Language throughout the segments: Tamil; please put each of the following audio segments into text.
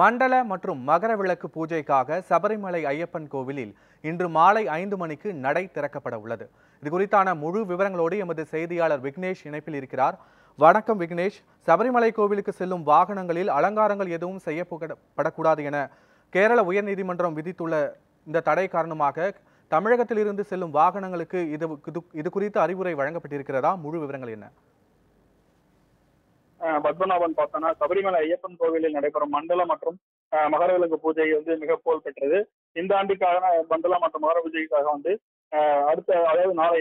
மண்டல மற்றும் மகர விளக்கு பூஜைக்காக சபரிமலை ஐயப்பன் கோவிலில் இன்று மாலை 5 மணிக்கு நடை திறக்கப்பட உள்ளது. இது குறித்தான முழு விவரங்களோடு எமது செய்தியாளர் விக்னேஷ் இணைப்பில் இருக்கிறார். வணக்கம் விக்னேஷ், சபரிமலை கோவிலுக்கு செல்லும் வாகனங்களில் அலங்காரங்கள் எதுவும் செய்யப்படக்கூடாது என கேரள உயர்நீதிமன்றம் விதித்துள்ள இந்த தடை காரணமாக தமிழகத்திலிருந்து செல்லும் வாகனங்களுக்கு இது குறித்து அறிவுரை வழங்கப்பட்டிருக்கிறதா? முழு விவரங்கள் என்ன? பத்மநாபன் பார்த்தோன்னா சபரிமலை ஐயப்பன் கோவிலில் நடைபெறும் மண்டல மற்றும் மகர விளக்கு பூஜை மிக புகழ் பெற்றது. இந்த ஆண்டுக்காக மண்டல மற்றும் மகர பூஜைக்காக அதாவது நாளை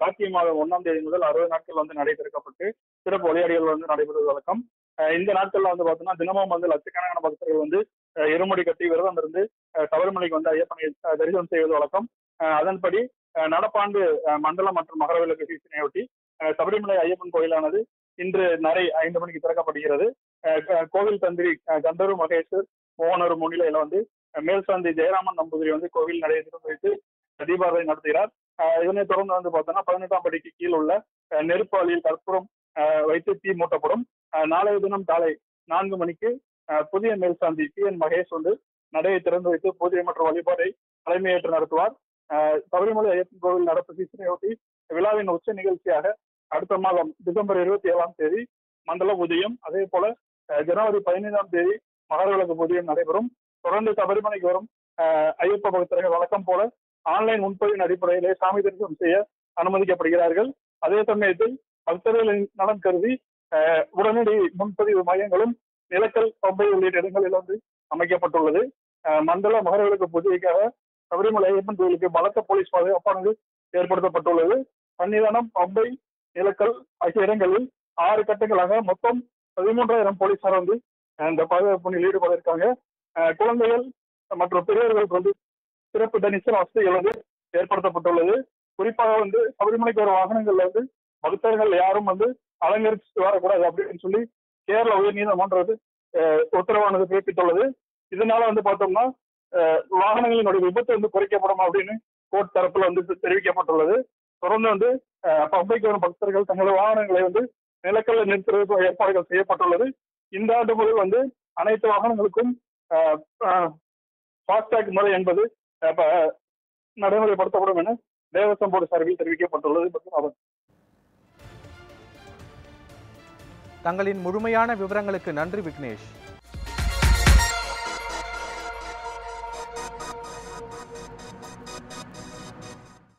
கார்த்திகை மாதம் 1ஆம் தேதி முதல் 60 நாட்கள் நடைபெறப்பட்டு சிறப்பு வழிபாடுகள் நடைபெறுவது வழக்கம். இந்த நாட்கள்ல பார்த்தோம்னா தினமும் லட்சக்கணக்கான பக்தர்கள் இருமுடி கட்டி விரதம் இருந்து சபரிமலைக்கு ஐயப்பனை தரிசனம் செய்வது வழக்கம். அதன்படி நடப்பாண்டு மண்டல மற்றும் மகர விளக்கு சீசனையொட்டி சபரிமலை ஐயப்பன் கோயிலானது இன்று நடை 5 மணிக்கு திறக்கப்படுகிறது. கோவில் தந்திரி கந்தரு மகேஸ்வர் மோகனூர் முன்னிலையில மேல்சாந்தி ஜெயராமன் நம்பூதிரி கோவில் நடையை திறந்து வைத்து தீபாவளி நடத்துகிறார். இதனைத் தொடர்ந்து பார்த்தோம்னா 18ஆம் படிக்கு கீழ் உள்ள நெருப்பாளியில் கற்பூரம் வைத்து தீ மூட்டப்படும். நாளைய தினம் காலை 4 மணிக்கு புதிய மேல்சாந்தி TN மகேஷ் நடையை திறந்து வைத்து பூஜை மற்றும் வழிபாட்டை தலைமையேற்று நடத்துவார். சபரிமலை ஐயப்பன் கோவில் நடப்பு சீசனையொட்டி விழாவின் உச்ச நிகழ்ச்சியாக அடுத்த மாதம் டிசம்பர் 27ஆம் தேதி மண்டல பூஜையும், அதே போல ஜனவரி 15ஆம் தேதி மகர விளக்கு பூஜையும் நடைபெறும். தொடர்ந்து சபரிமலைக்கு வரும் ஐயப்ப பக்தர்கள் வழக்கம் போல ஆன்லைன் முன்பதிவின் அடிப்படையிலே சாமி தரிசனம் செய்ய அனுமதிக்கப்படுகிறார்கள். அதே சமயத்தில் பக்தர்களின் நலன் கருதி உடனடி முன்பதிவு மையங்களும் நிலக்கல் பம்பை உள்ளிட்ட இடங்களில் அமைக்கப்பட்டுள்ளது. மண்டல மகர விளக்கு பூஜைக்காக சபரிமலை ஐயப்பன் கோயிலுக்கு பலத்த போலீஸ் பாதுகாப்பானது ஏற்படுத்தப்பட்டுள்ளது. சன்னிதானம், பம்பை, நிலக்கல் ஆகிய இடங்களில் 6 கட்டங்களாக மொத்தம் 13,000 போலீசார் இந்த பாதுகாப்பு பணியில் ஈடுபட்டிருக்காங்க. குழந்தைகள் மற்றும் பெரியவர்களுக்கு சிறப்பு தரிசன வசதிகள் ஏற்படுத்தப்பட்டுள்ளது. குறிப்பாக சபரிமலைக்கு வர வாகனங்கள்ல பக்தர்கள் யாரும் அலங்கரிச்சு வரக்கூடாது அப்படின்னு சொல்லி கேரள உயர்நீதிமன்றம் உத்தரவானது பிறப்பித்துள்ளது. இதனால பார்த்தோம்னா வாகனங்களினுடைய விபத்து குறைக்கப்படும் அப்படின்னு கோர்ட் தரப்புல தெரிவிக்கப்பட்டுள்ளது. தொடர்ந்து பம்பைக்கு வரும் பக்தர்கள் தங்களது வாகனங்களை நிலக்கல்ல நிறுத்துவதற்கு ஏற்பாடுகள் செய்யப்பட்டுள்ளது. இந்த ஆண்டு முதல் அனைத்து வாகனங்களுக்கும் ஃபாஸ்டாக் முறை என்பது நடைமுறைப்படுத்தப்படும் என தேவசம் போர்டு சார்பில் தெரிவிக்கப்பட்டுள்ளது. தங்களின் முழுமையான விவரங்களுக்கு நன்றி விக்னேஷ்.